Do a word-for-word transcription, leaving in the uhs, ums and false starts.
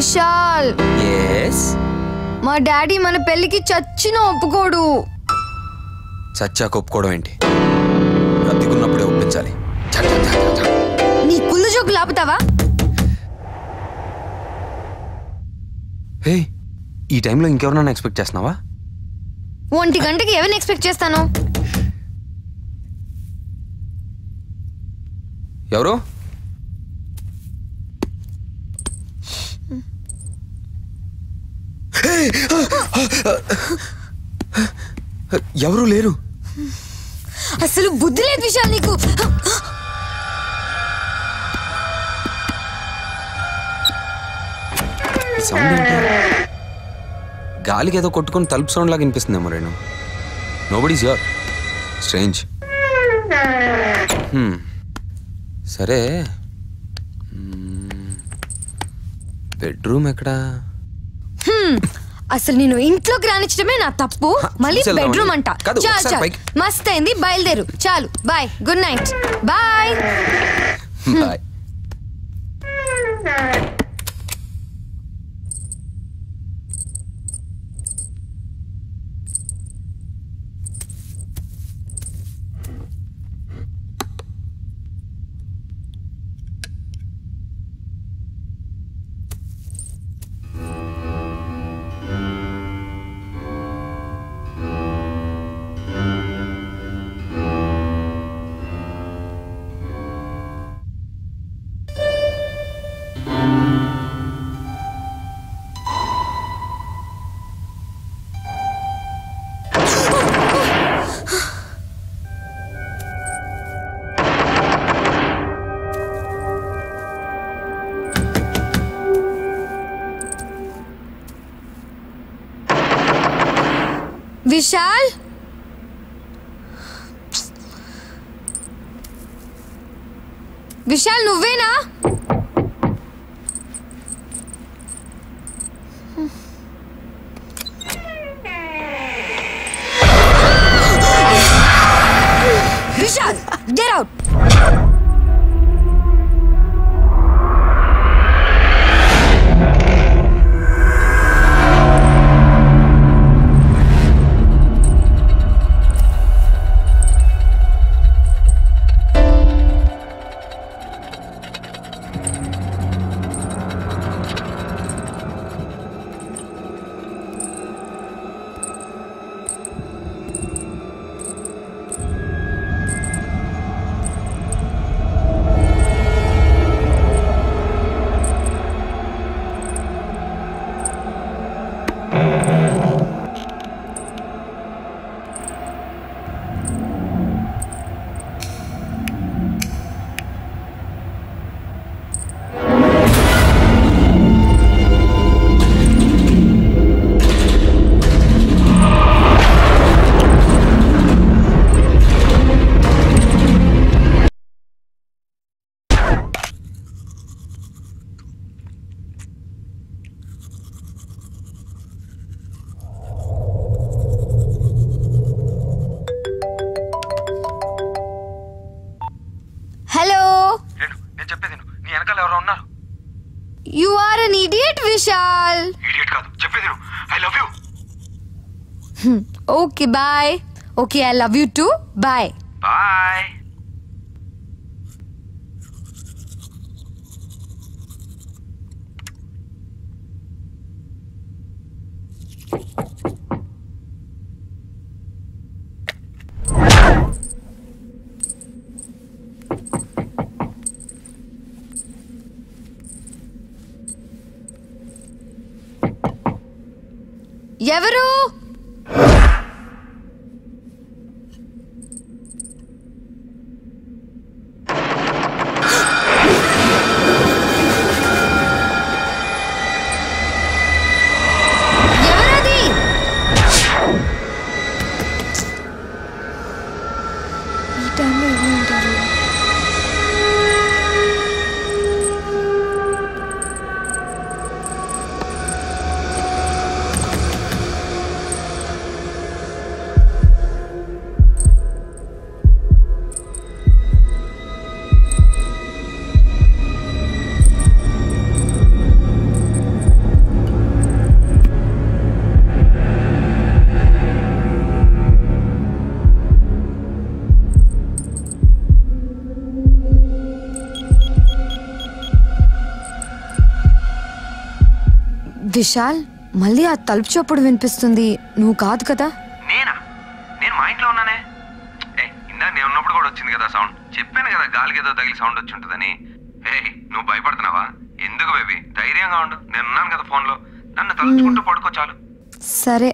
Vishal. Yes? My daddy mana pelliki chachina oppukodu. Chacha oppukodam enti? Rattikunnapude oppinchali. Chacha chacha. Nee kullu joke laaputava? Hey, ee time lo inkevarnana expect chestunava? one gantaki even expect chestanu. Evaru? ఎవరు లేరు అసలు బుద్ధి లేదు విశాల్ నీకు గాలికి ఏదో కొట్టుకొని తలుపు సౌండ్ లాగా వినిపిస్తుందేమో Renu nobody is here strange సరే బెడ్రూమ్ ఎక్కడా అసలు నేను ఇంట్లోకి రానిచ్చడమే నా తప్పు మళ్ళీ బెడ్రూమ్ అంట చాలు చాలు మస్త్ అయింది బయలుదేరు చాలు bye good night bye bye Vishal? Vishal, nuvvena? Vishal, get out! You are an idiot, Vishal. Idiot kaadu. Cheppediru. I love you. Hmm. Okay, bye. Okay, I love you too. Bye. Bye. ఎవరు Vishal, malli aa talupu chappudu vinipistundi. Nuvu kaadu kada? Nena. Nenu maa intlo unnane. Hey, inda nenu unnappudu kuda vachindi kada sound. Cheppanu kada gaaliki edo tagili sound vachundani. Hey, nuvu bayapadutunava? Enduku baby? Dhairyangaa undu. Nenu unnanu kada phone lo. Nannu taluchukuntu paduko chalu. Sare.